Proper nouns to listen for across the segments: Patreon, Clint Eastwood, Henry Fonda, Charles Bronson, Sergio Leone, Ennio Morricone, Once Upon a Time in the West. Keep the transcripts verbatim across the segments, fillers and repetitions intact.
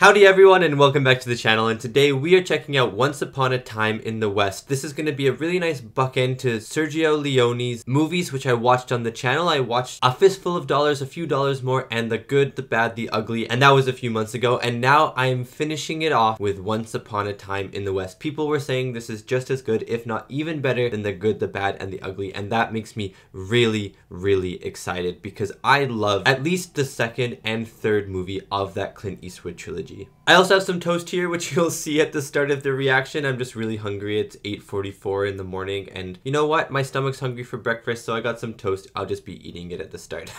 Howdy everyone and welcome back to the channel, and today we are checking out Once Upon a Time in the West. This is going to be a really nice buck end to Sergio Leone's movies which I watched on the channel. I watched A Fistful of Dollars, A Few Dollars More, and The Good, The Bad, The Ugly, and that was a few months ago, and now I am finishing it off with Once Upon a Time in the West. People were saying this is just as good, if not even better, than The Good, The Bad, and The Ugly, and that makes me really, really excited because I love at least the second and third movie of that Clint Eastwood trilogy. I also have some toast here, which you'll see at the start of the reaction. I'm just really hungry. It's eight forty-four in the morning, and you know what? My stomach's hungry for breakfast, so I got some toast. I'll just be eating it at the start.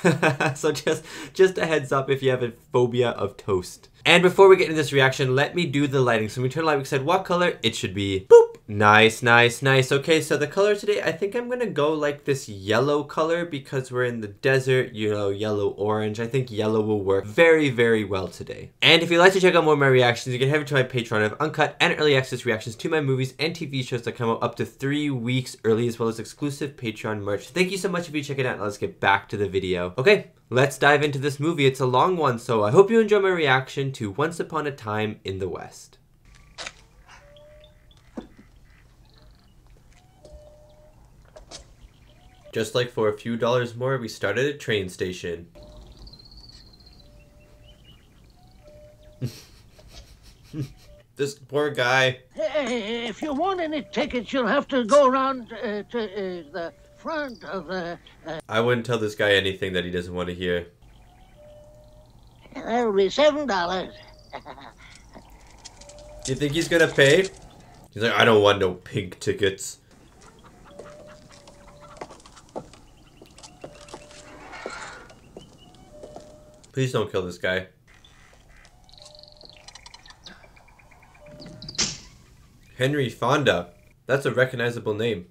So just, just a heads up if you have a phobia of toast. And before we get into this reaction, let me do the lighting. So when we turn the light, we said what color? It should be boop. Nice, nice, nice. Okay, so the color today, I think I'm gonna go like this yellow color because we're in the desert, you know, yellow, orange. I think yellow will work very, very well today. And if you'd like to check out more of my reactions, you can head over to my Patreon. I have uncut and early access reactions to my movies and T V shows that come out up to three weeks early, as well as exclusive Patreon merch. Thank you so much if you check it out. Now let's get back to the video. Okay, let's dive into this movie. It's a long one, so I hope you enjoy my reaction to Once Upon a Time in the West. Just like for a few dollars more, we start at a train station. This poor guy. Hey, if you want any tickets, you'll have to go around uh, to uh, the front of the... Uh... I wouldn't tell this guy anything that he doesn't want to hear. That'll be seven dollars. Do you think he's gonna pay? He's like, I don't want no pink tickets. Please don't kill this guy. Henry Fonda. That's a recognizable name.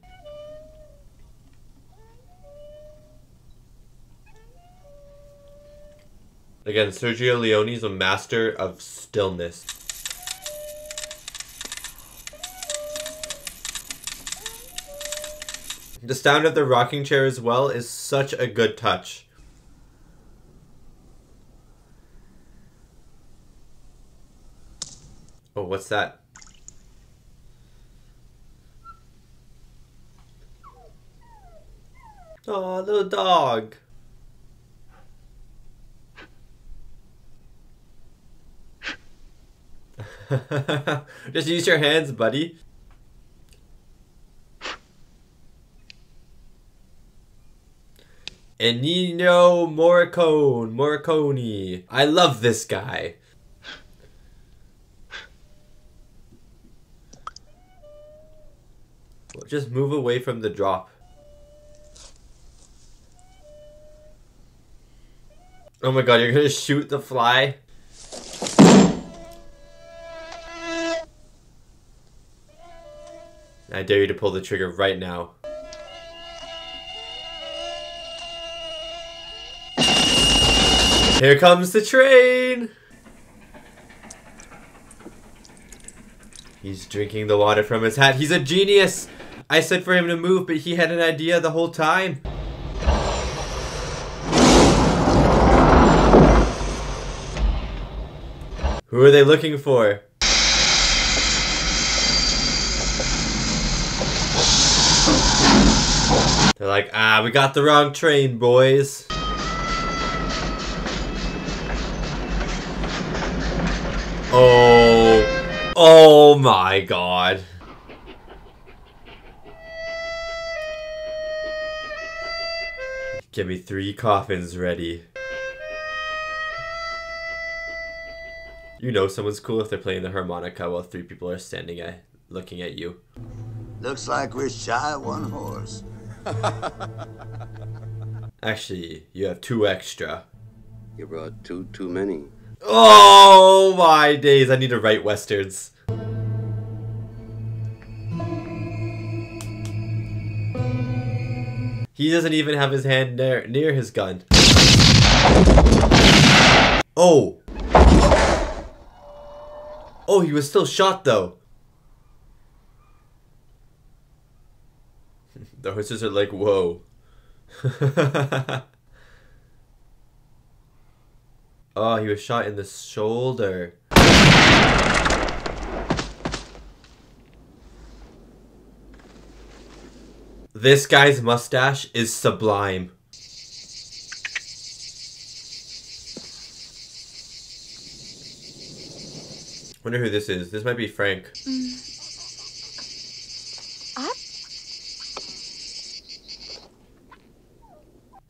Again, Sergio Leone's a master of stillness. The sound of the rocking chair as well is such a good touch. Oh, what's that? Oh, little dog. Just use your hands, buddy. Ennio Morricone, Morricone. I love this guy. Just move away from the drop. Oh my god, you're gonna shoot the fly? I dare you to pull the trigger right now. Here comes the train! He's drinking the water from his hat. He's a genius! I said for him to move, but he had an idea the whole time. Who are they looking for? They're like, ah, we got the wrong train, boys. Oh, oh my god. Give me three coffins ready. You know someone's cool if they're playing the harmonica while three people are standing at looking at you. Looks like we're shy of one horse. Actually, you have two extra. You brought two too many. Oh my days, I need to write westerns. He doesn't even have his hand near, near his gun. Oh. Oh, he was still shot though. The horses are like, whoa. Oh, he was shot in the shoulder. This guy's mustache is sublime. Wonder who this is. This might be Frank. Mm.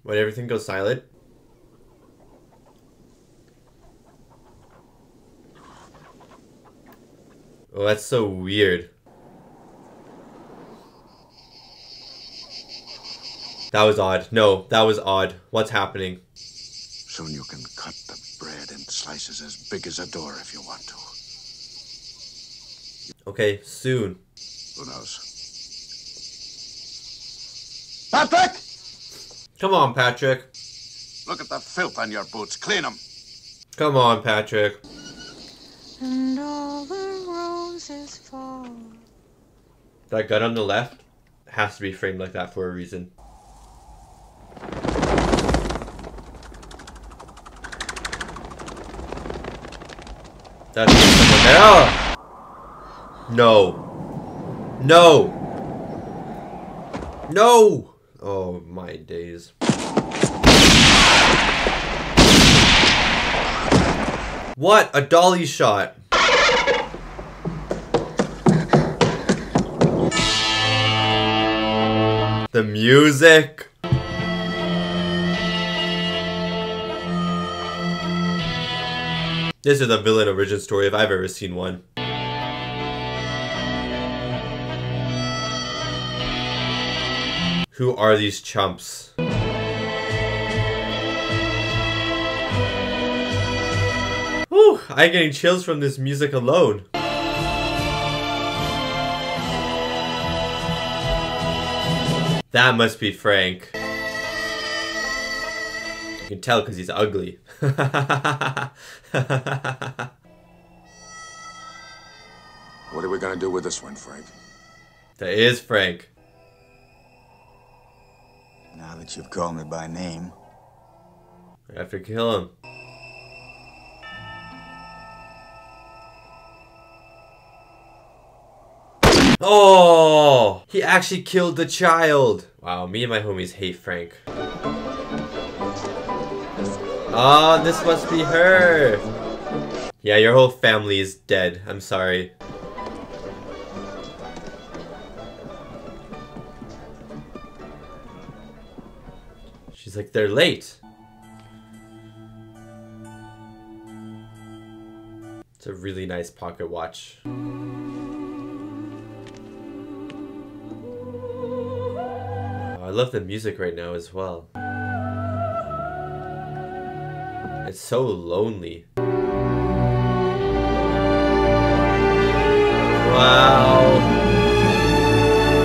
Up. Wait, everything goes silent? Oh, that's so weird. That was odd. No, that was odd. What's happening? Soon you can cut the bread in slices as big as a door if you want to. Okay, soon. Who knows? Patrick! Come on, Patrick. Look at the filth on your boots. Clean them. Come on, Patrick. And all the roses fall. That gun on the left has to be framed like that for a reason. That's hell. No. No. No. Oh, my days. What? A dolly shot. The music. This is a villain origin story if I've ever seen one. Who are these chumps? Whew, I'm getting chills from this music alone. That must be Frank. You can tell because he's ugly. What are we gonna do with this one, Frank? That is Frank. Now that you've called me by name, I have to kill him. Oh! He actually killed the child! Wow, me and my homies hate Frank. Oh, this must be her! Yeah, your whole family is dead. I'm sorry. She's like, they're late. It's a really nice pocket watch. Oh, I love the music right now as well. It's so lonely. Wow.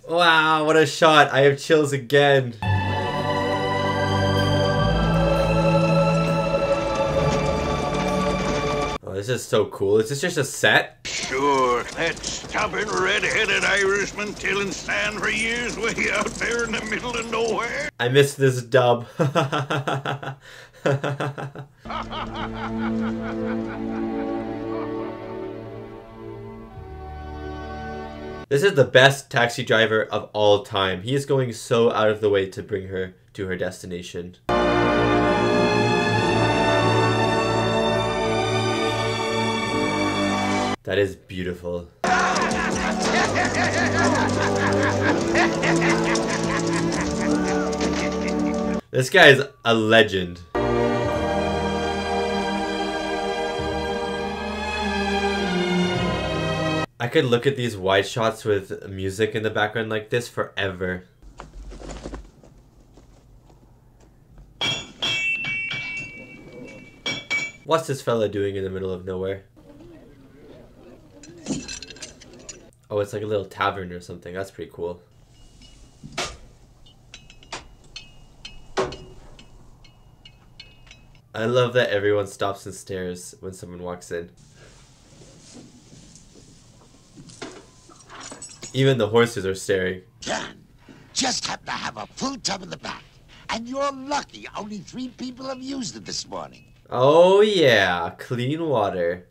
Wow, what a shot. I have chills again. This is so cool. Is this just a set? Sure. That stubborn red-headed Irishman tillin' sand for years way out there in the middle of nowhere. I missed this dub. This is the best taxi driver of all time. He is going so out of the way to bring her to her destination. That is beautiful. This guy is a legend. I could look at these wide shots with music in the background like this forever. What's this fella doing in the middle of nowhere? Oh, it's like a little tavern or something. That's pretty cool. I love that everyone stops and stares when someone walks in. Even the horses are staring. John, just happen to have a full tub in the back. And you're lucky only three people have used it this morning. Oh yeah, clean water.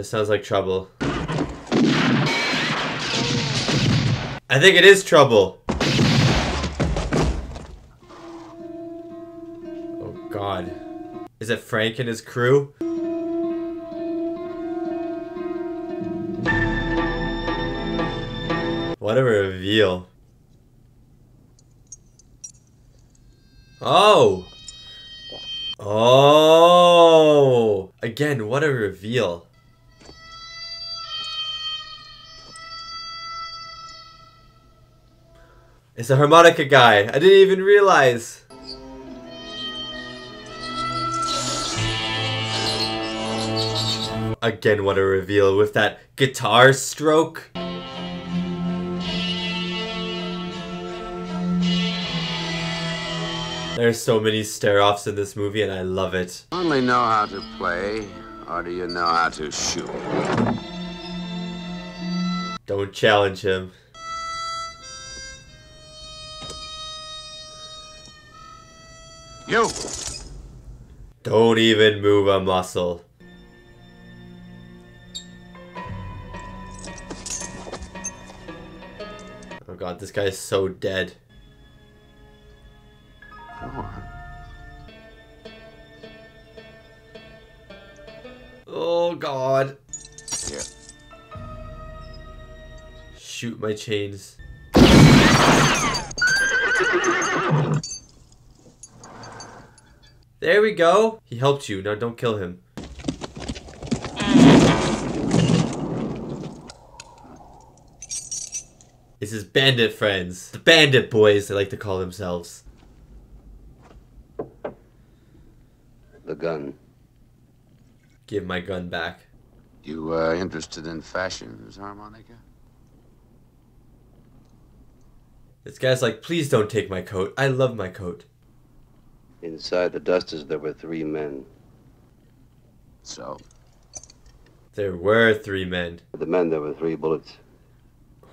This sounds like trouble. I think it is trouble. Oh God. Is it Frank and his crew? What a reveal. Oh! Oh! Again, what a reveal. It's a harmonica guy. I didn't even realize. Again, what a reveal with that guitar stroke. There's so many stare-offs in this movie, and I love it. Only know how to play, or do you know how to shoot? Don't challenge him. You! Don't even move a muscle. Oh God, this guy is so dead. Oh God. Here. Shoot my chains. There we go. He helped you. Now don't kill him. It's his bandit friends. The bandit boys, they like to call themselves. The gun. Give my gun back. You uh, interested in fashions, harmonica? This guy's like, please don't take my coat. I love my coat. Inside the dusters, there were three men. So? There were three men. The men, there were three bullets.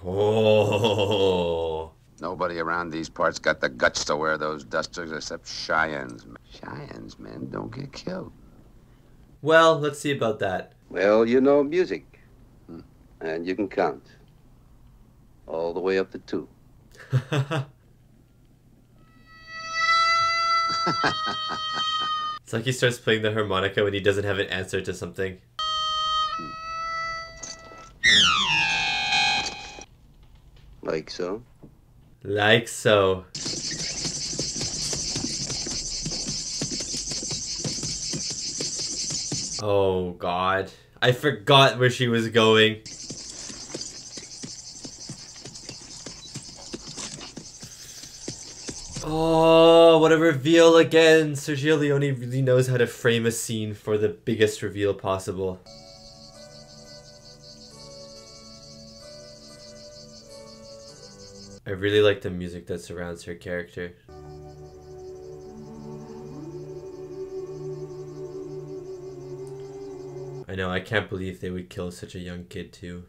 Oh. Nobody around these parts got the guts to wear those dusters except Cheyenne's men. Cheyenne's men don't get killed. Well, let's see about that. Well, you know music. Hmm. And you can count. All the way up to two. It's like he starts playing the harmonica when he doesn't have an answer to something. Like so? Like so. Oh God. I forgot where she was going. Oh, what a reveal again! Sergio Leone really knows how to frame a scene for the biggest reveal possible. I really like the music that surrounds her character. I know, I can't believe they would kill such a young kid too.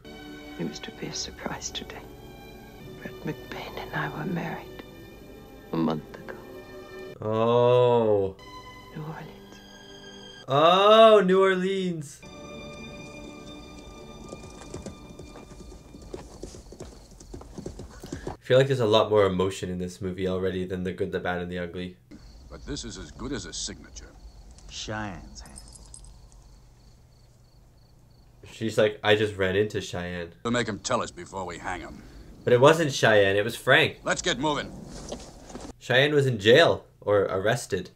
It was to be a surprise today. Brett McBain and I were married. A month ago. Oh. New Orleans. Oh, New Orleans. I feel like there's a lot more emotion in this movie already than The Good, the Bad, and the Ugly. But this is as good as a signature. Cheyenne's hand. She's like, I just ran into Cheyenne. We'll make him tell us before we hang him. But it wasn't Cheyenne, it was Frank. Let's get moving. Cheyenne was in jail, or arrested.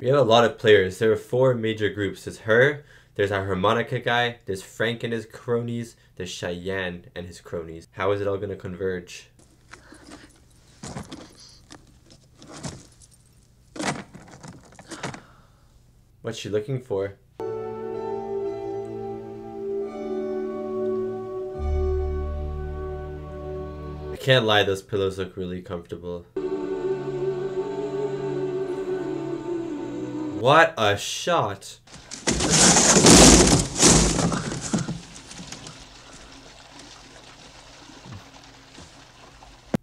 We have a lot of players. There are four major groups. There's her, there's our harmonica guy, there's Frank and his cronies, there's Cheyenne and his cronies. How is it all going to converge? What's she looking for? Can't lie, those pillows look really comfortable. What a shot!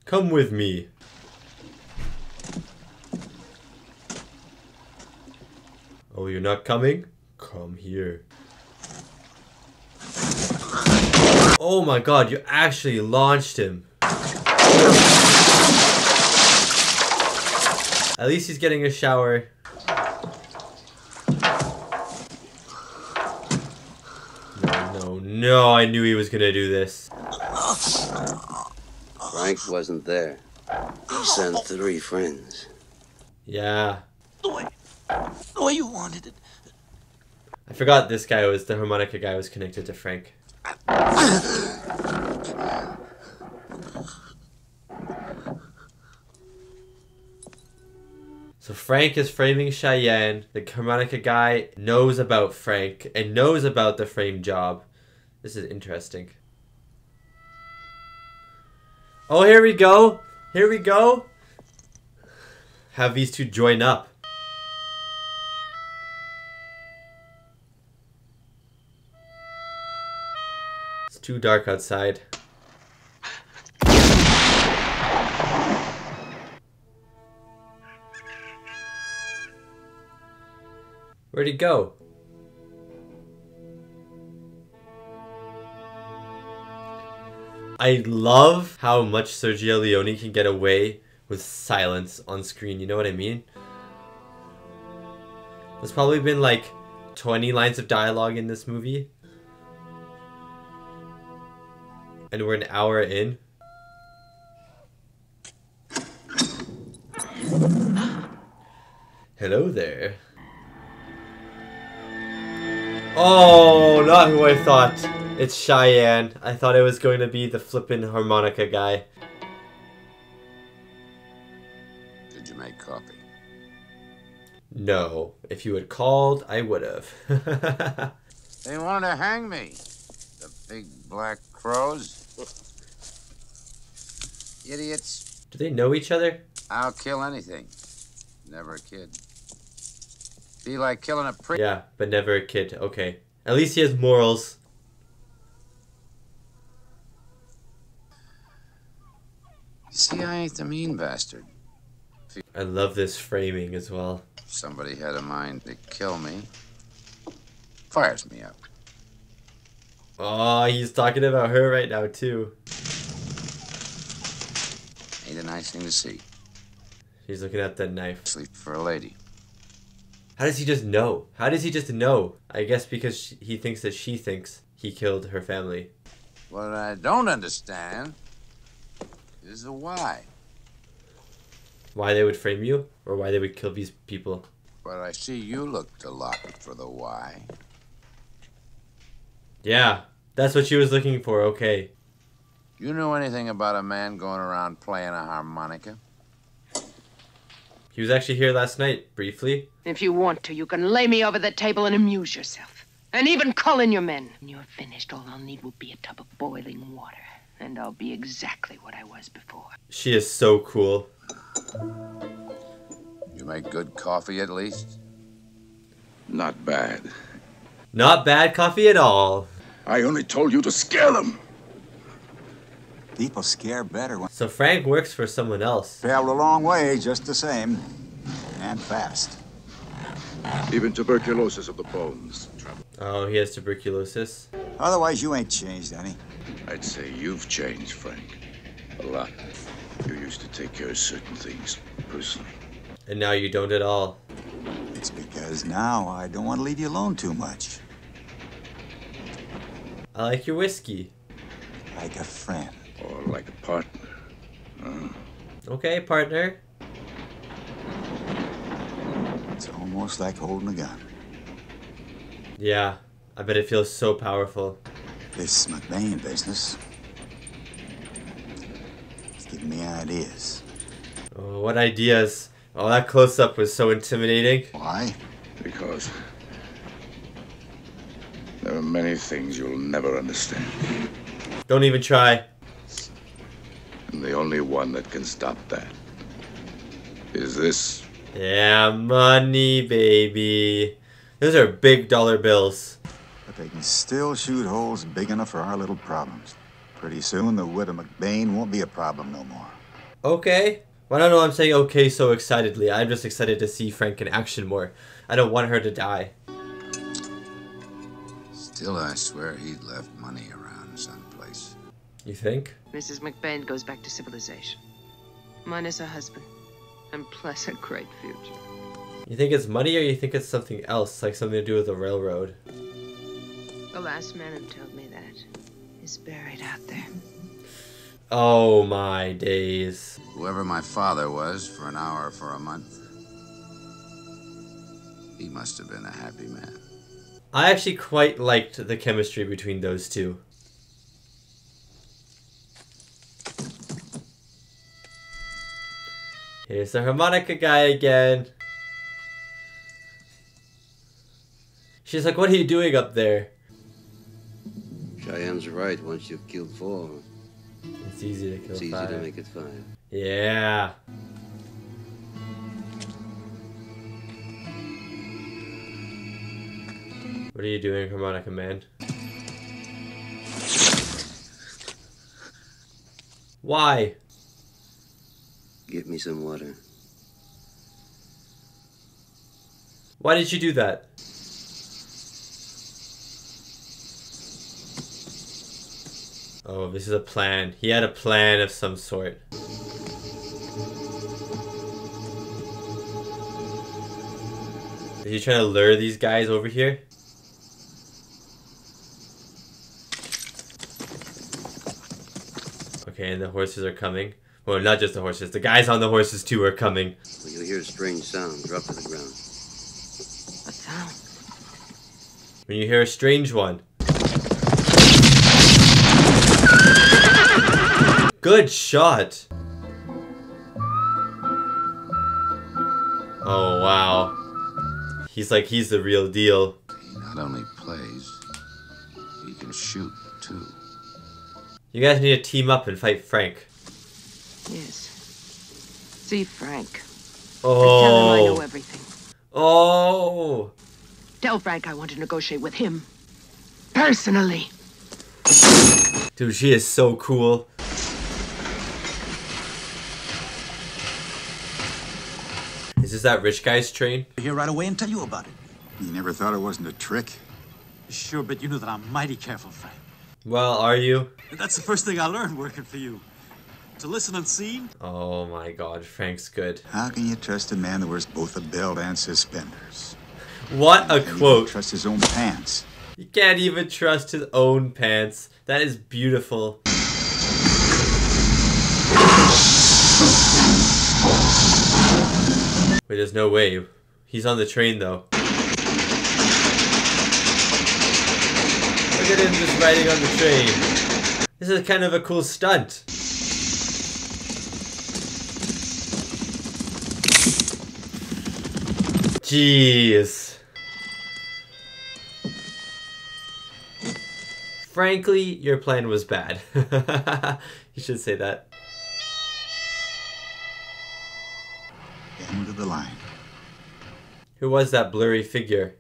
Come with me. Oh, you're not coming? Come here. Oh my god, you actually launched him. At least he's getting a shower. No, no, no, I knew he was gonna do this. Frank wasn't there. He sent three friends. Yeah. The way, the way you wanted it. I forgot this guy was, the harmonica guy was connected to Frank. So Frank is framing Cheyenne. The harmonica guy knows about Frank and knows about the frame job. This is interesting. Oh, here we go. Here we go. Have these two join up. It's too dark outside. Where'd he go? I love how much Sergio Leone can get away with silence on screen, you know what I mean? There's probably been like twenty lines of dialogue in this movie. And we're an hour in. Hello there. Oh, not who I thought. It's Cheyenne. I thought it was going to be the flippin' harmonica guy. Did you make coffee? No. If you had called, I would have. They wanted to hang me. The big black crows. Idiots. Do they know each other? I'll kill anything. Never a kid. Be like killing a prick. Yeah, but never a kid. Okay. At least he has morals. See, I ain't the mean bastard. I love this framing as well. Somebody had a mind to kill me. Fires me up. Oh, he's talking about her right now, too. Ain't a nice thing to see. He's looking at that knife. Sleep for a lady. How does he just know? How does he just know? I guess because she, he thinks that she thinks he killed her family. What I don't understand is the why. Why they would frame you, or why they would kill these people. But I see you looked a lot for the why. Yeah, that's what she was looking for, okay. You know anything about a man going around playing a harmonica? He was actually here last night, briefly. If you want to, you can lay me over the table and amuse yourself. And even call in your men. When you're finished, all I'll need will be a tub of boiling water. And I'll be exactly what I was before. She is so cool. You make good coffee at least? Not bad. Not bad coffee at all. I only told you to scare them. People scare better when... So Frank works for someone else. Traveled a long way just the same. And fast. Even tuberculosis of the bones. Travel. Oh, he has tuberculosis. Otherwise, you ain't changed, honey. I'd say you've changed, Frank. A lot. You used to take care of certain things personally. And now you don't at all. It's because now I don't want to leave you alone too much. I like your whiskey. Like a friend. Or like a partner. Uh. Okay, partner. It's almost like holding a gun. Yeah, I bet it feels so powerful. This McBain business. It's giving me ideas. Oh, what ideas? Oh, that close-up was so intimidating. Why? Because there are many things you'll never understand. Don't even try. And the only one that can stop that is this. Yeah, money, baby. Those are big dollar bills. But they can still shoot holes big enough for our little problems. Pretty soon the widow McBain won't be a problem no more. Okay. Well, I don't know, I'm saying okay so excitedly. I'm just excited to see Frank in action more. I don't want her to die. Still, I swear he'd left money around someplace. You think? Missus McBain goes back to civilization. Minus her husband. And plus a great future. You think it's money or you think it's something else? Like something to do with the railroad? The last man who told me that is buried out there. Oh my days. Whoever my father was for an hour or for a month, he must have been a happy man. I actually quite liked the chemistry between those two. Here's the harmonica guy again. She's like, what are you doing up there? Cheyenne's right, once you've killed four. It's easy to kill it's easy five. to make it five. Yeah. What are you doing, harmonica man? Why? Get me some water. Why did you do that? Oh, this is a plan. He had a plan of some sort. Is he trying to lure these guys over here? Okay, and the horses are coming. Well, not just the horses. The guys on the horses, too, are coming. Well, you'll hear a strange sound. Drop to the ground. What sound? When you hear a strange one. Good shot. Oh, wow. He's like, he's the real deal. He not only plays, he can shoot, too. You guys need to team up and fight Frank. Yes. See Frank. Oh. Tell him I know everything. Oh. Tell Frank I want to negotiate with him. Personally. Dude, she is so cool. Is this that rich guy's train? I'll be here right away and tell you about it. You never thought it wasn't a trick? Sure, but you know that I'm mighty careful, Frank. Well, are you? That's the first thing I learned working for you. To listen and see. Oh my god, Frank's good. How can you trust a man that wears both a belt and suspenders? What a quote. You can't trust his own pants. You can't even trust his own pants. That is beautiful. Wait, there's no way. He's on the train, though. Look at him just riding on the train. This is kind of a cool stunt. Jeez. Frankly, your plan was bad. You should say that. End of the line. Who was that blurry figure?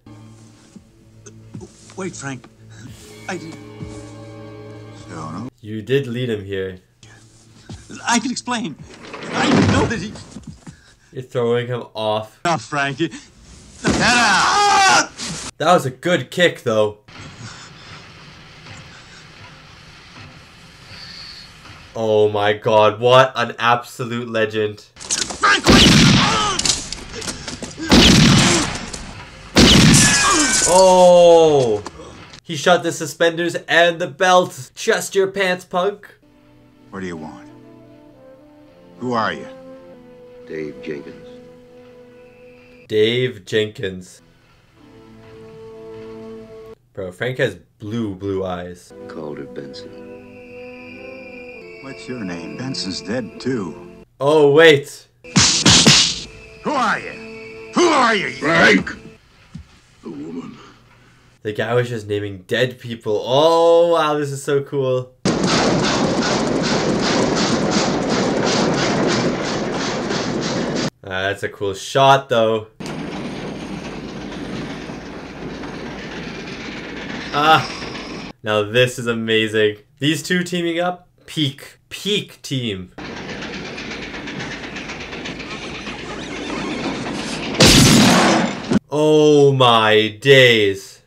Wait, Frank. I did. No, no. You did lead him here. I can explain. I know that he. You're throwing him off. Not Frank. That was a good kick, though. Oh my god, what an absolute legend. Frank, oh! He shot the suspenders and the belt. Just your pants, punk. What do you want? Who are you? Dave Jenkins. Dave Jenkins. Bro, Frank has blue, blue eyes. Calder Benson. What's your name? Benson's dead, too. Oh, wait. Who are you? Who are you? Frank! The woman. The guy was just naming dead people. Oh, wow, this is so cool. Uh, that's a cool shot, though. Ah, now this is amazing. These two teaming up? Peak. Peak team. Oh my days.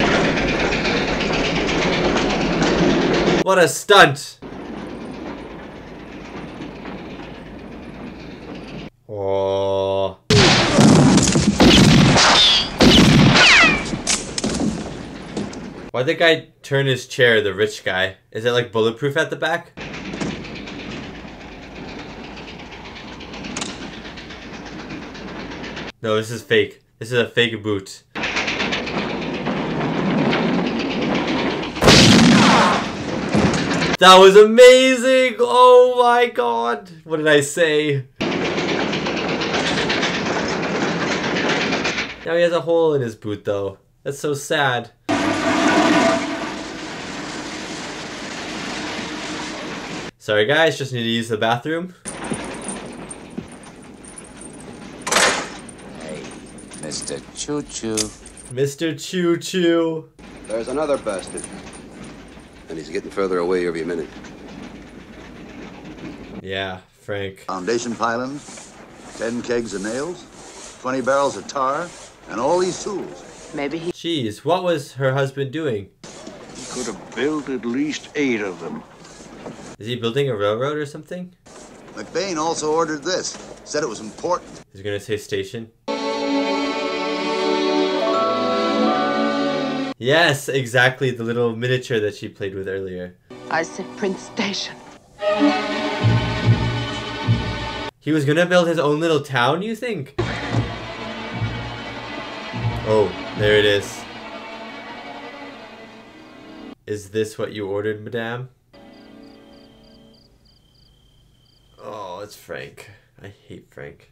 What a stunt. Oh. Why'd the guy turn his chair, the rich guy? Is it like bulletproof at the back? No, this is fake. This is a fake boot. That was amazing! Oh my god! What did I say? Now he has a hole in his boot though. That's so sad. Sorry guys, just need to use the bathroom. Mister Choo-Choo. Mister Choo-Choo. There's another bastard. And he's getting further away every minute. Yeah, Frank. Foundation pylons, ten kegs of nails, twenty barrels of tar, and all these tools. Maybe he... Jeez, what was her husband doing? He could have built at least eight of them. Is he building a railroad or something? McBain also ordered this. Said it was important. He's gonna say station. Yes, exactly, the little miniature that she played with earlier. I said Prince Station. He was gonna build his own little town, you think? Oh, there it is. Is this what you ordered, madame? Oh, it's Frank. I hate Frank.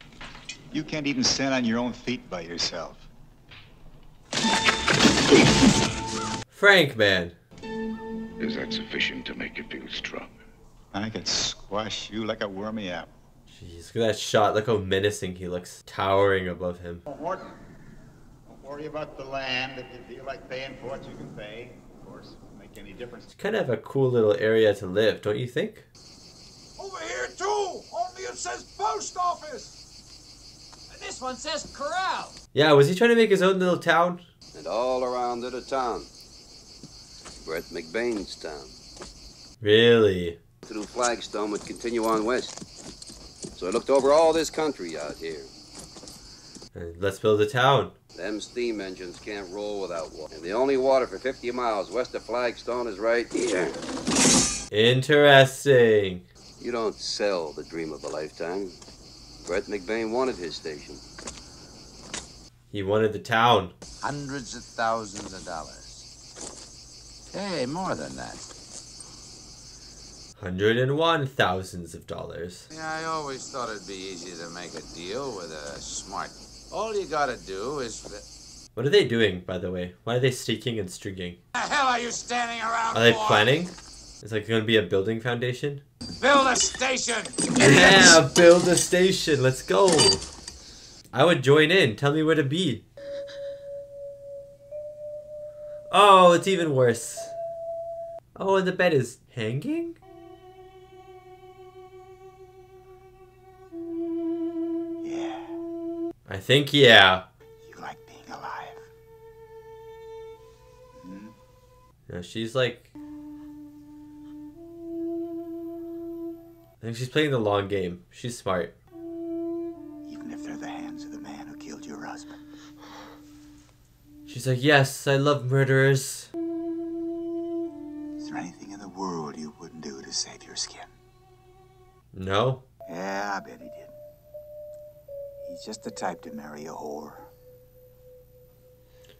You can't even stand on your own feet by yourself. Frank, man. Is that sufficient to make you feel strong? I could squash you like a wormy apple. Jeez, look at that shot. Look how menacing he looks, towering above him. Don't worry about the land. If you feel like paying for it, you can pay. Of course, it won't make any difference. It's kind of a cool little area to live, don't you think? Over here, too! Only it says post office! And this one says corral! Yeah, was he trying to make his own little town? And all around it a town. We're at McBain's town. Really? Through Flagstone would continue on west. So I looked over all this country out here. And let's build a town. Them steam engines can't roll without water. And the only water for fifty miles west of Flagstone is right here. Interesting. You don't sell the dream of a lifetime. Brett McBain wanted his station. He wanted the town. Hundreds of thousands of dollars. Hey, more than that. Hundred and one thousands of dollars. Yeah, I always thought it'd be easy to make a deal with a smart. All you gotta do is... What are they doing, by the way? Why are they staking and stringing? What the hell are you standing around for? Are they planning? It's like gonna be a building foundation? Build a station! Yeah, build a station. Let's go. I would join in. Tell me where to be. Oh, it's even worse. Oh, and the bed is hanging? Yeah. I think yeah. You like being alive. Mm-hmm. No, she's like... I think she's playing the long game. She's smart. She's like, yes, I love murderers. Is there anything in the world you wouldn't do to save your skin? No. Yeah, I bet he did. He's just the type to marry a whore.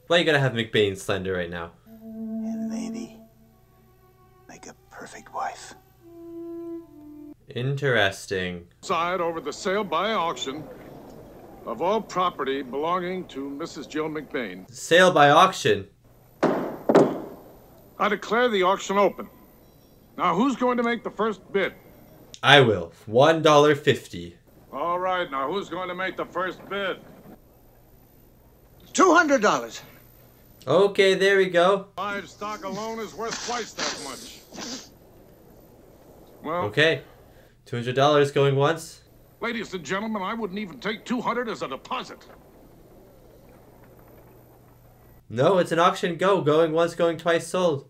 Why you gotta have McBain slender right now? And maybe make a perfect wife. Interesting. Side over the sale by auction. Of all property belonging to Missus Jill McBain. Sale by auction. I declare the auction open. Now who's going to make the first bid? I will. one dollar fifty. All right, now who's going to make the first bid? two hundred dollars. Okay, there we go. Livestock alone is worth twice that much. Well. Okay. two hundred dollars going once. Ladies and gentlemen, I wouldn't even take two hundred as a deposit. No, it's an auction go. Going once, going twice, sold.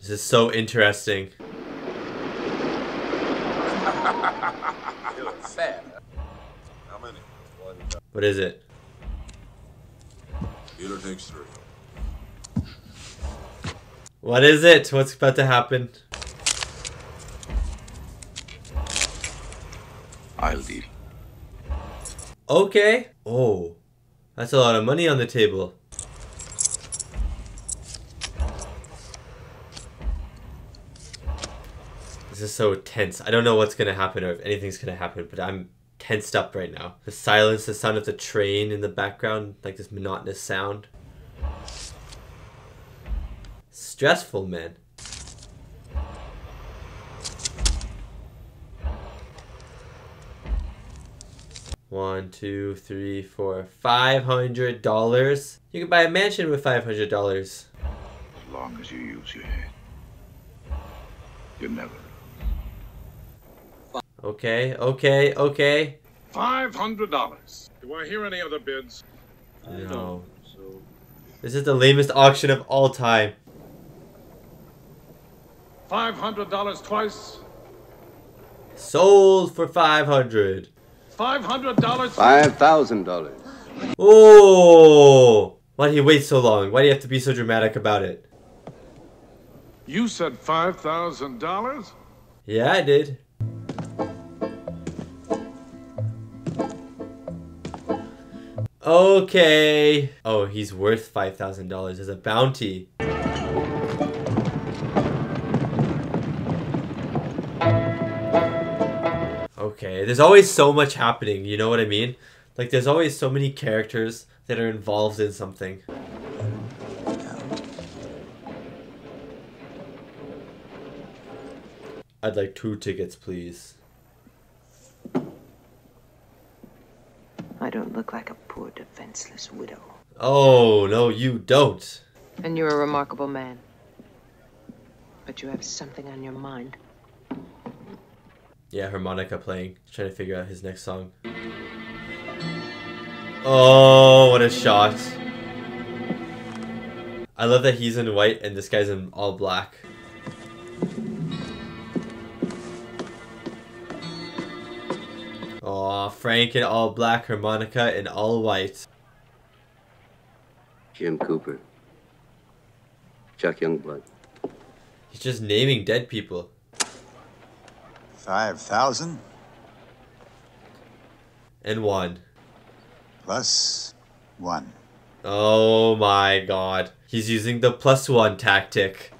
This is so interesting. You look sad. How many? What is it? Dealer takes three. What is it? What's about to happen? I'll deal. Okay. Oh, that's a lot of money on the table. This is so tense. I don't know what's gonna happen or if anything's gonna happen, but I'm tensed up right now. The silence, the sound of the train in the background, like this monotonous sound. Stressful, man. One, two, three, four, five hundred dollars. You can buy a mansion with five hundred dollars. As long as you use your head, you never. Okay, okay, okay. Five hundred dollars. Do I hear any other bids? No. So. This is the lamest auction of all time. five hundred dollars twice. Sold for five hundred dollars. five hundred dollars. five thousand dollars. Oh! Why did he wait so long? Why do you have to be so dramatic about it? You said five thousand dollars? Yeah, I did. Okay. Oh, he's worth five thousand dollars as a bounty. Okay, there's always so much happening, you know what I mean? Like, there's always so many characters that are involved in something. I'd like two tickets, please. I don't look like a poor, defenseless widow. Oh, no, you don't. And you're a remarkable man. But you have something on your mind. Yeah, harmonica playing. Trying to figure out his next song. Oh, what a shot. I love that he's in white and this guy's in all black. Aw, Frank in all black, harmonica in all white. Jim Cooper. Chuck Youngblood. He's just naming dead people. Five thousand and one plus one. Oh my God! He's using the plus one tactic.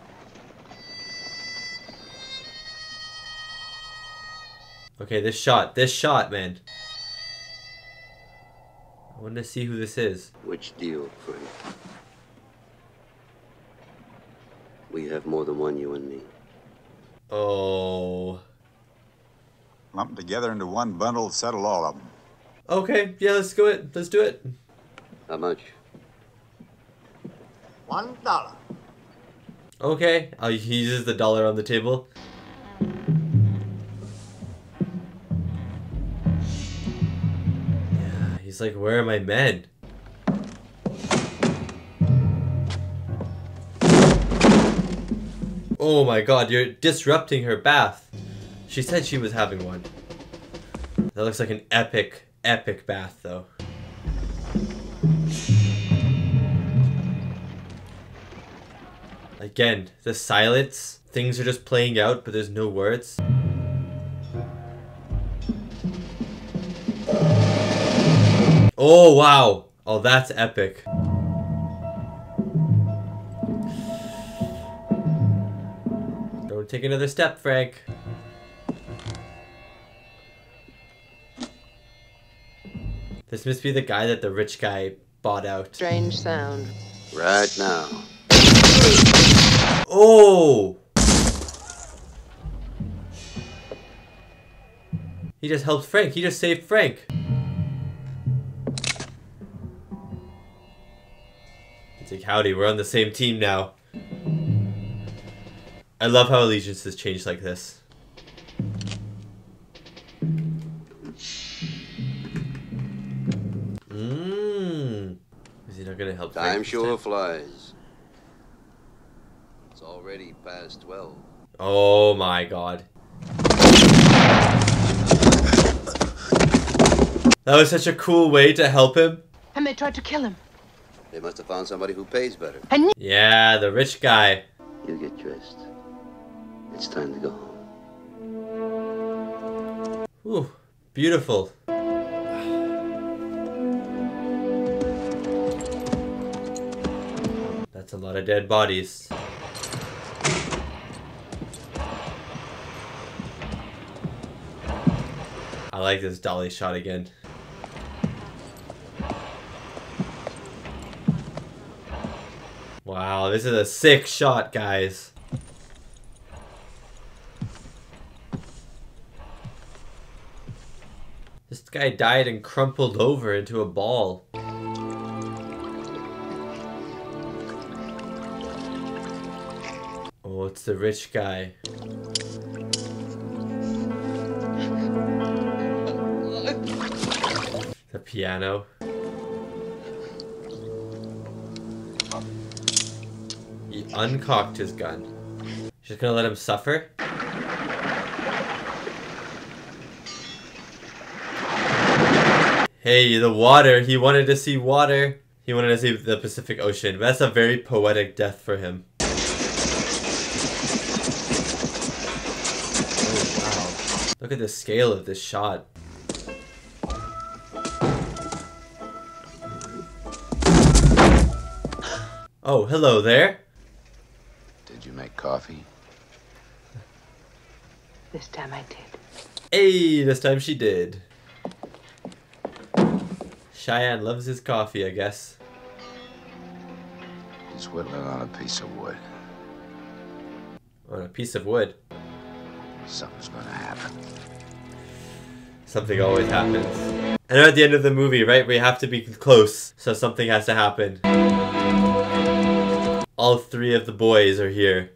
Okay, this shot, this shot, man. I want to see who this is. Which deal, Frank? We have more than one, you and me. Oh. Lump them together into one bundle, settle all of them. Okay, yeah, let's do it. Let's do it. How much? One dollar. Okay, oh, he uses the dollar on the table. Yeah, he's like, where are my men? Oh my God, you're disrupting her bath. She said she was having one. That looks like an epic, epic bath though. Again, the silence. Things are just playing out, but there's no words. Oh wow! Oh, that's epic. Don't take another step, Frank. This must be the guy that the rich guy bought out. Strange sound. Right now. Oh! He just helped Frank. He just saved Frank. It's like, howdy, we're on the same team now. I love how allegiances change like this. Time sure flies. It's already past twelve. Oh my god. That was such a cool way to help him. And they tried to kill him. They must have found somebody who pays better. And yeah, the rich guy. You get dressed. It's time to go home. Ooh, beautiful. That's a lot of dead bodies. I like this dolly shot again. Wow, this is a sick shot, guys. This guy died and crumpled over into a ball. Oh, it's the rich guy. The piano. He uncocked his gun. She's gonna let him suffer? Hey, the water! He wanted to see water! He wanted to see the Pacific Ocean. That's a very poetic death for him. Oh, wow. Look at the scale of this shot. Oh, hello there. Did you make coffee? This time I did. Hey, this time she did. Cheyenne loves his coffee, I guess. He's whittling on a piece of wood. On a piece of wood? Something's gonna happen. Something always happens. And at the end of the movie, right, we have to be close, so something has to happen. All three of the boys are here.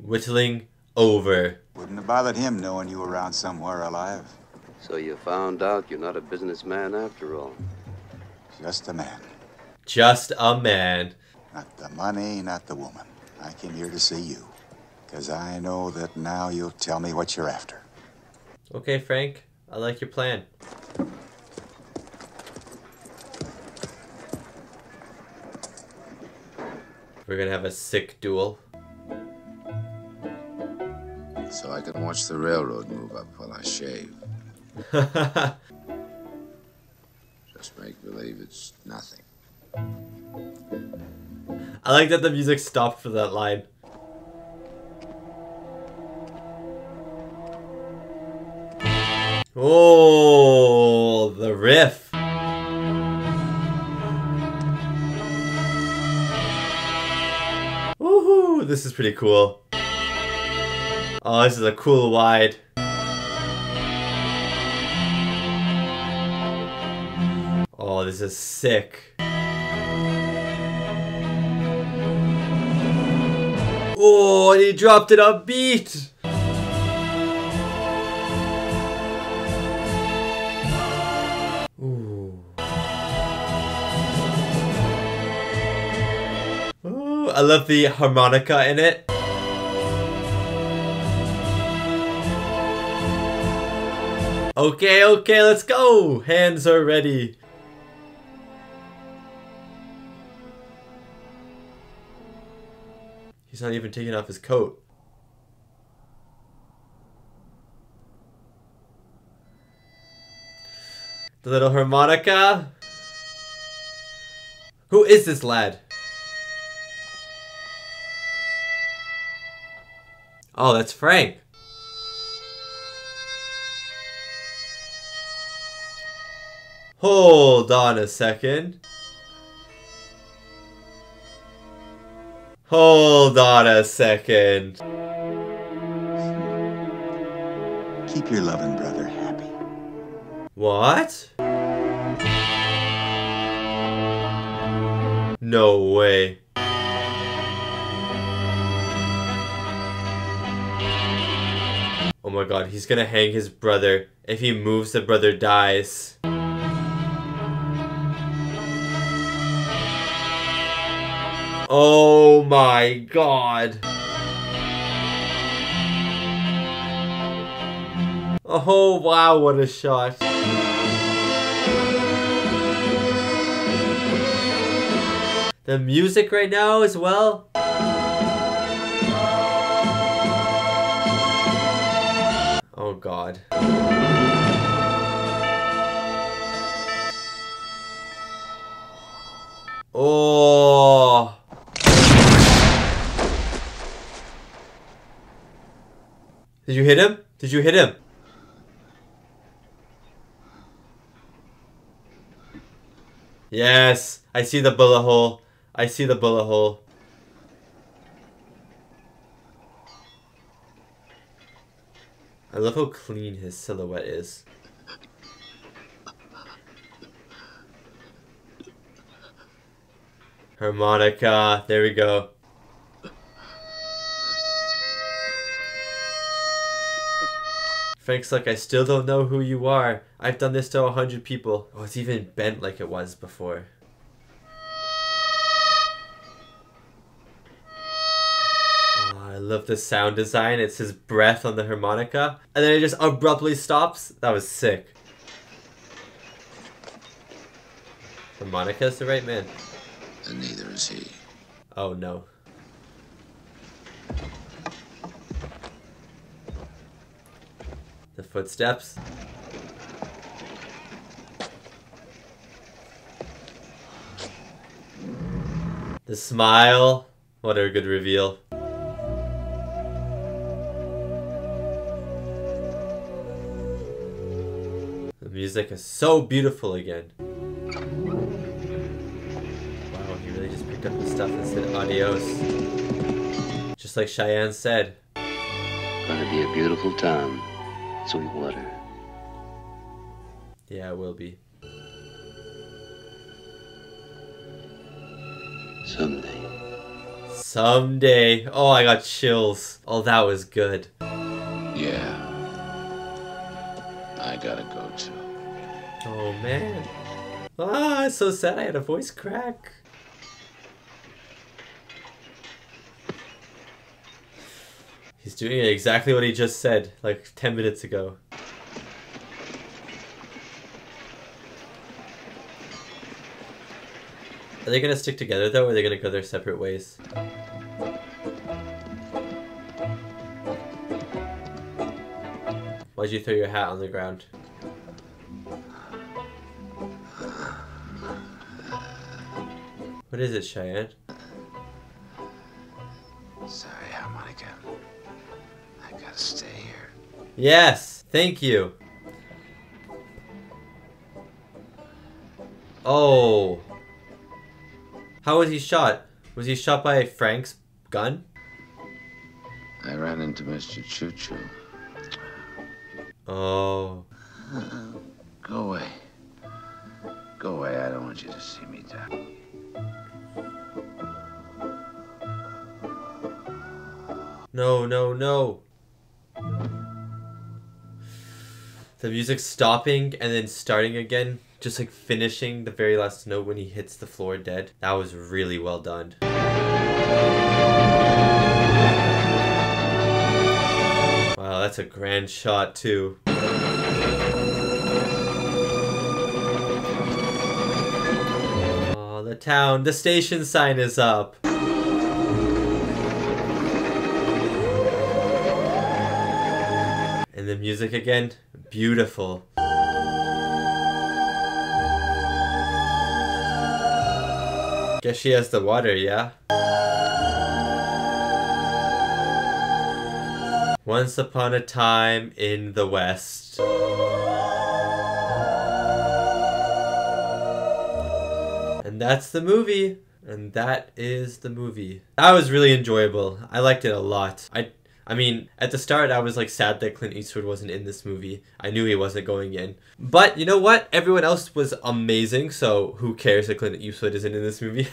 Whittling over. Wouldn't have bothered him knowing you were around somewhere alive. So you found out you're not a businessman after all. Just a man. Just a man. Not the money, not the woman. I came here to see you. Because I know that now you'll tell me what you're after. Okay, Frank. I like your plan. We're gonna have a sick duel. So I can watch the railroad move up while I shave. Just make believe it's nothing. I like that the music stopped for that line. Oh, the riff. Woohoo! This is pretty cool. Oh, this is a cool wide. Oh, this is sick. Oh, and he dropped it on beat. I love the harmonica in it. Okay, okay, let's go! Hands are ready. He's not even taking off his coat. The little harmonica. Who is this lad? Oh, that's Frank. Hold on a second. Hold on a second. Keep your loving brother happy. What? No way. Oh my god, he's gonna hang his brother. If he moves, the brother dies. Oh my god. Oh wow, what a shot. The music right now as well. Oh god. Oh. Did you hit him? Did you hit him? Yes, I see the bullet hole. I see the bullet hole. I love how clean his silhouette is. Harmonica, there we go. Frank's like, I still don't know who you are. I've done this to a hundred people. Oh, it's even bent like it was before. Oh, I love the sound design. It's his breath on the harmonica. And then it just abruptly stops. That was sick. Harmonica's the right man. And neither is he. Oh no. The footsteps. The smile. What a good reveal. The music is so beautiful again. Wow, he really just picked up the stuff and said adios. Just like Cheyenne said. Gonna be a beautiful time. Sweet water. Yeah, it will be. Someday. Someday. Oh, I got chills. Oh, that was good. Yeah. I gotta go too. Oh, man. Ah, it's so sad I had a voice crack. He's doing exactly what he just said, like ten minutes ago. Are they gonna stick together though, or are they gonna go their separate ways? Why'd you throw your hat on the ground? What is it, Cheyenne? Sorry, harmonica. I gotta stay here. Yes, thank you. Oh. How was he shot? Was he shot by Frank's gun? I ran into Mister Choo Choo. Oh. Uh, go away. Go away, I don't want you to see me die. No, no, no. The music stopping and then starting again, just like finishing the very last note when he hits the floor dead. That was really well done. Wow, that's a grand shot too. Oh, the town, the station sign is up. And the music again, beautiful. Guess she has the water, yeah? Once upon a time in the West. And that's the movie. And that is the movie. That was really enjoyable. I liked it a lot. I I mean, at the start, I was like sad that Clint Eastwood wasn't in this movie. I knew he wasn't going in. But you know what? Everyone else was amazing, so who cares that Clint Eastwood isn't in this movie?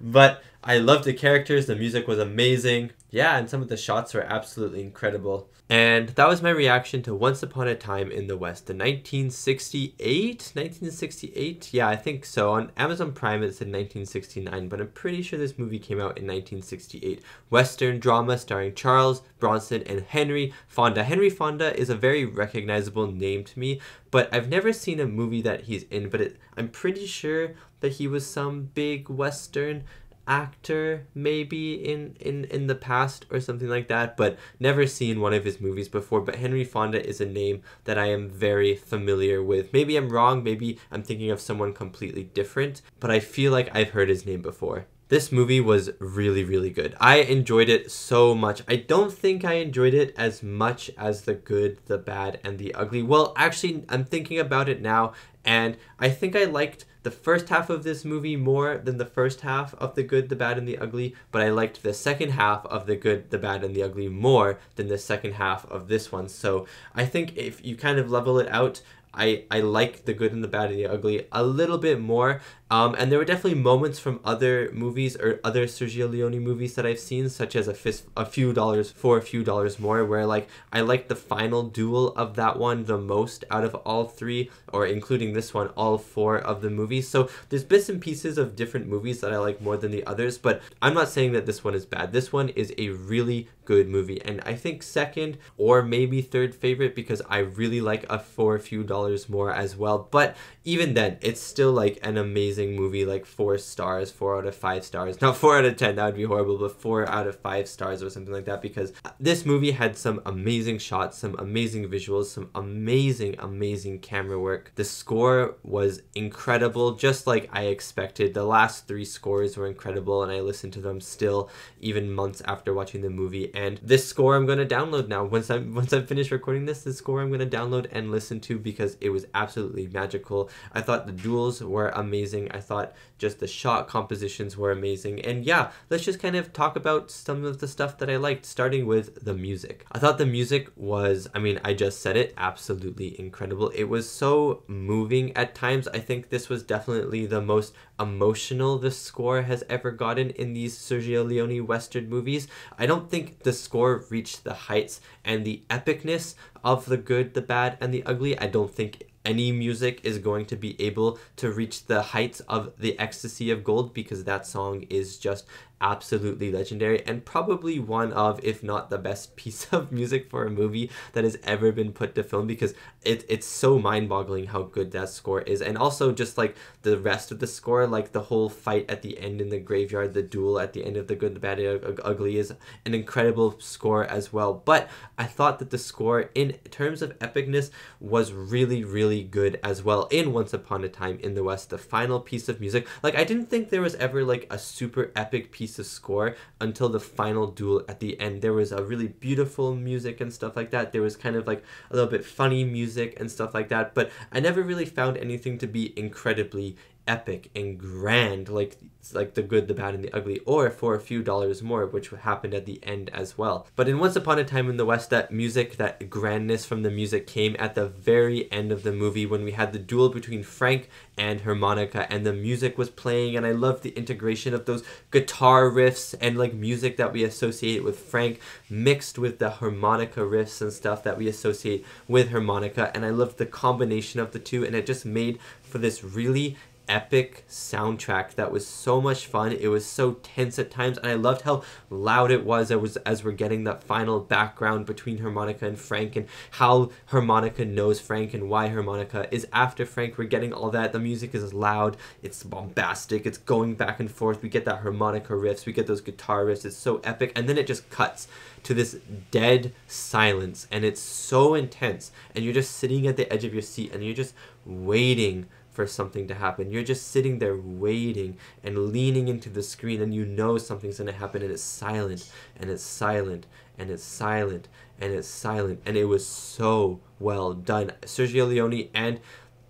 But I loved the characters, the music was amazing. Yeah, and some of the shots were absolutely incredible. And that was my reaction to Once Upon a Time in the West, the nineteen sixty-eight? nineteen sixty-eight? Yeah, I think so. On Amazon Prime it said nineteen sixty-nine, but I'm pretty sure this movie came out in nineteen sixty-eight. Western drama starring Charles Bronson and Henry Fonda. Henry Fonda is a very recognizable name to me, but I've never seen a movie that he's in, but it, I'm pretty sure that he was some big Western actor maybe in in in the past or something like that, but never seen one of his movies before. But Henry Fonda is a name that I am very familiar with. Maybe I'm wrong, maybe I'm thinking of someone completely different, but I feel like I've heard his name before. This movie was really, really good. I enjoyed it so much. I don't think I enjoyed it as much as The Good, the Bad, and the Ugly. Well, actually, I'm thinking about it now, and I think I liked the first half of this movie more than the first half of The Good, the Bad, and the Ugly, but I liked the second half of The Good, the Bad, and the Ugly more than the second half of this one. So I think if you kind of level it out, I, I like The Good and the Bad and the Ugly a little bit more. Um, and there were definitely moments from other movies or other Sergio Leone movies that I've seen, such as a, fist, a Few Dollars for a Few Dollars More, where like I liked the final duel of that one the most out of all three, or including this one, all four of the movies. So there's bits and pieces of different movies that I like more than the others, but I'm not saying that this one is bad. This one is a really good movie, and I think second or maybe third favorite, because I really like a For a Few Dollars More as well. But even then, it's still like an amazing movie, like four stars, four out of five stars, not four out of ten, that would be horrible, but four out of five stars or something like that, because this movie had some amazing shots, some amazing visuals, some amazing, amazing camera work. The score was incredible, just like I expected. The last three scores were incredible, and I listened to them still, even months after watching the movie. And this score I'm going to download now. Once I'm, once I'm finished recording this, this score I'm going to download and listen to, because it was absolutely magical. I thought the duels were amazing. I thought just the shot compositions were amazing. And yeah, let's just kind of talk about some of the stuff that I liked, starting with the music. I thought the music was, I mean, I just said it, absolutely incredible. It was so moving at times. I think this was definitely the most emotional the score has ever gotten in these Sergio Leone Western movies. I don't think the score reached the heights and the epicness of The Good, the Bad, and the Ugly. I don't think any music is going to be able to reach the heights of The Ecstasy of Gold, because that song is just absolutely legendary and probably one of, if not the best piece of music for a movie that has ever been put to film, because it, it's so mind-boggling how good that score is. And also just like the rest of the score, like the whole fight at the end in the graveyard, the duel at the end of The Good, the Bad, and Ugly is an incredible score as well. But I thought that the score in terms of epicness was really, really good as well. In Once Upon a Time in the West, the final piece of music, like I didn't think there was ever like a super epic piece of score until the final duel at the end. There was a really beautiful music and stuff like that. There was kind of like a little bit funny music and stuff like that, but I never really found anything to be incredibly epic and grand like like The Good, the Bad, and the Ugly, or For a Few Dollars More, which happened at the end as well. But in Once Upon a Time in the West, that music, that grandness from the music came at the very end of the movie, when we had the duel between Frank and harmonica, and the music was playing, and I loved the integration of those guitar riffs and like music that we associate with Frank mixed with the harmonica riffs and stuff that we associate with harmonica, and I loved the combination of the two, and it just made for this really epic soundtrack that was so much fun. It was so tense at times, and I loved how loud it was. It was as we're getting that final background between harmonica and Frank, and how harmonica knows Frank and why harmonica is after Frank. We're getting all that. The music is loud, it's bombastic, it's going back and forth. We get that harmonica riffs, we get those guitar riffs, it's so epic, and then it just cuts to this dead silence, and it's so intense, and you're just sitting at the edge of your seat, and you're just waiting for something to happen. You're just sitting there waiting and leaning into the screen, and you know something's gonna happen, and it's silent and it's silent and it's silent and it's silent, and it was so well done. Sergio Leone and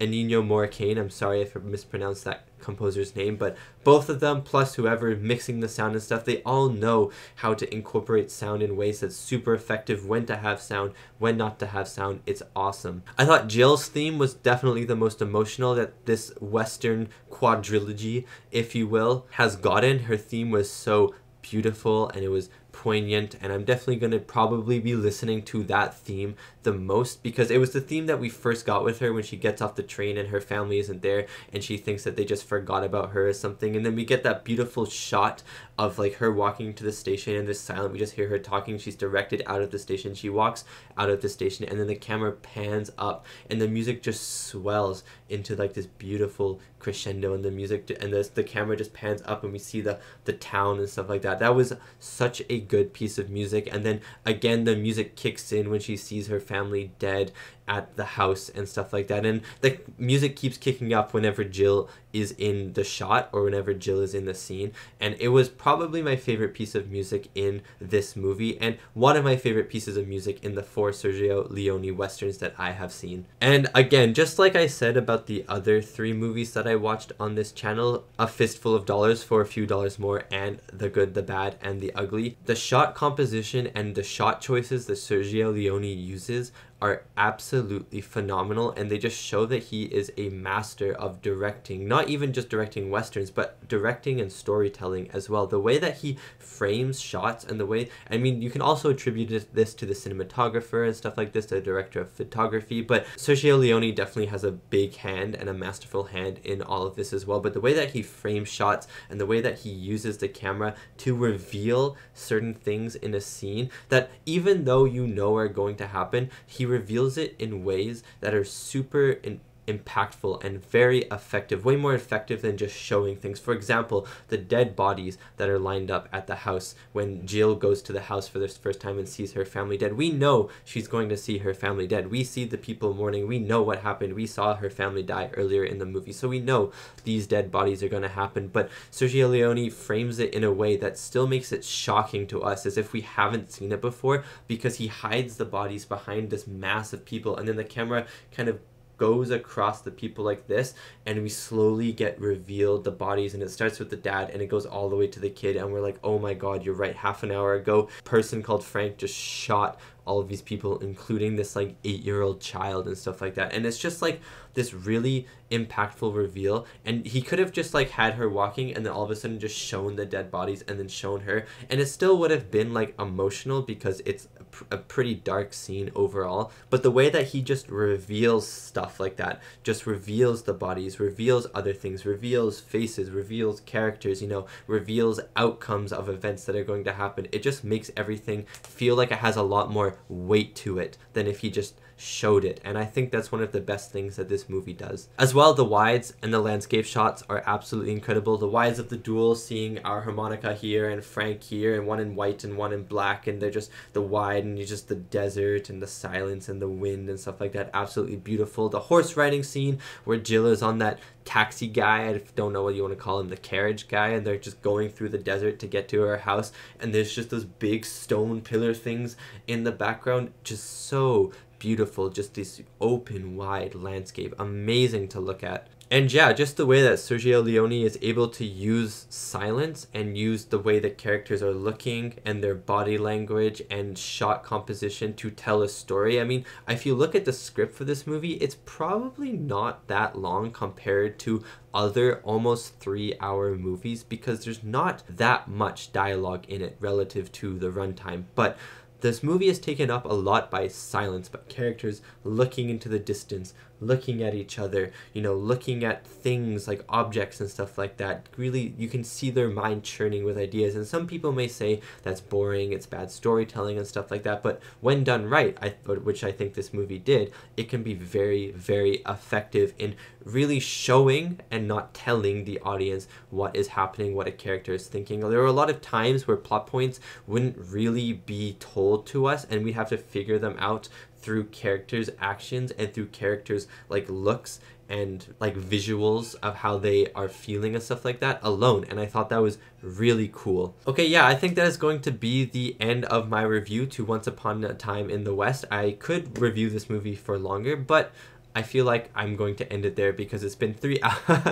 Ennio Morricone. I'm sorry if I mispronounced that composer's name, but both of them, plus whoever mixing the sound and stuff, they all know how to incorporate sound in ways that's super effective, when to have sound, when not to have sound. It's awesome. I thought Jill's theme was definitely the most emotional that this Western quadrilogy, if you will, has gotten. Her theme was so beautiful and it was poignant, and I'm definitely going to probably be listening to that theme the most, because it was the theme that we first got with her when she gets off the train and her family isn't there and she thinks that they just forgot about her or something, and then we get that beautiful shot of like her walking to the station and this silent, we just hear her talking, she's directed out of the station, she walks out of the station, and then the camera pans up and the music just swells into like this beautiful crescendo, and the music and the, the camera just pans up and we see the the town and stuff like that. That was such a good piece of music. And then again, the music kicks in when she sees her family dead at the house and stuff like that, and the music keeps kicking up whenever Jill is in the shot or whenever Jill is in the scene, and it was probably my favorite piece of music in this movie and one of my favorite pieces of music in the four Sergio Leone westerns that I have seen. And again, just like I said about the other three movies that I watched on this channel, A Fistful of Dollars for a Few Dollars More and The Good, the Bad and the Ugly, the shot composition and the shot choices that Sergio Leone uses are absolutely phenomenal, and they just show that he is a master of directing, not even just directing westerns, but directing and storytelling as well. The way that he frames shots and the way, I mean, you can also attribute this to the cinematographer and stuff like this, the director of photography, but Sergio Leone definitely has a big hand and a masterful hand in all of this as well. But the way that he frames shots and the way that he uses the camera to reveal certain things in a scene that even though you know are going to happen, he reveals it in ways that are super in impactful and very effective, way more effective than just showing things. For example, the dead bodies that are lined up at the house when Jill goes to the house for the first time and sees her family dead. We know she's going to see her family dead. We see the people mourning. We know what happened. We saw her family die earlier in the movie, so we know these dead bodies are going to happen. But Sergio Leone frames it in a way that still makes it shocking to us, as if we haven't seen it before, because he hides the bodies behind this mass of people, and then the camera kind of goes across the people like this, and we slowly get revealed the bodies, and it starts with the dad and it goes all the way to the kid, and we're like, oh my god, you're right, half an hour ago person called Frank just shot all of these people, including this like eight-year-old child and stuff like that. And it's just like this really impactful reveal, and he could have just like had her walking and then all of a sudden just shown the dead bodies and then shown her, and it still would have been like emotional because it's a, pr a pretty dark scene overall. But the way that he just reveals stuff like that, just reveals the bodies, reveals other things, reveals faces, reveals characters, you know, reveals outcomes of events that are going to happen, it just makes everything feel like it has a lot more weight to it than if he just showed it. And I think that's one of the best things that this movie does. As well, the wides and the landscape shots are absolutely incredible. The wides of the duel, seeing our harmonica here and Frank here, and one in white and one in black, and they're just the wide and just the desert and the silence and the wind and stuff like that. Absolutely beautiful. The horse riding scene where Jill is on that taxi guy, I don't know what you want to call him, the carriage guy, and they're just going through the desert to get to her house, and there's just those big stone pillar things in the background. Just so beautiful, just this open wide landscape, amazing to look at. And yeah, just the way that Sergio Leone is able to use silence and use the way that characters are looking and their body language and shot composition to tell a story. I mean, if you look at the script for this movie, it's probably not that long compared to other almost three hour movies, because there's not that much dialogue in it relative to the runtime. But this movie is taken up a lot by silence, by characters looking into the distance, looking at each other, you know, looking at things like objects and stuff like that. Really, you can see their mind churning with ideas, and some people may say that's boring, it's bad storytelling and stuff like that, but when done right, I which I think this movie did, it can be very, very effective in really showing and not telling the audience what is happening, what a character is thinking. There were a lot of times where plot points wouldn't really be told to us, and we'd have to figure them out through characters' actions and through characters' like looks and like visuals of how they are feeling and stuff like that alone, and I thought that was really cool. Okay, yeah, I think that is going to be the end of my review to Once Upon a Time in the West. I could review this movie for longer, but I feel like I'm going to end it there because it's been three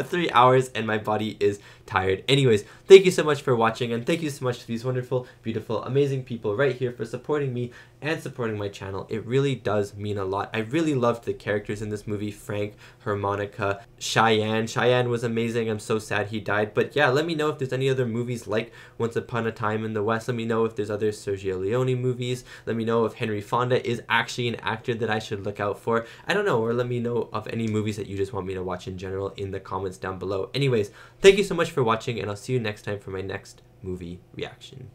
three hours and my body is tired. Anyways, thank you so much for watching, and thank you so much to these wonderful, beautiful, amazing people right here for supporting me and supporting my channel. It really does mean a lot. I really loved the characters in this movie: Frank, Harmonica, Cheyenne. Cheyenne was amazing. I'm so sad he died. But yeah, let me know if there's any other movies like Once Upon a Time in the West. Let me know if there's other Sergio Leone movies. Let me know if Henry Fonda is actually an actor that I should look out for. I don't know, or let me know of any movies that you just want me to watch in general in the comments down below. Anyways, thank you so much for watching, and I'll see you next time for my next movie reaction.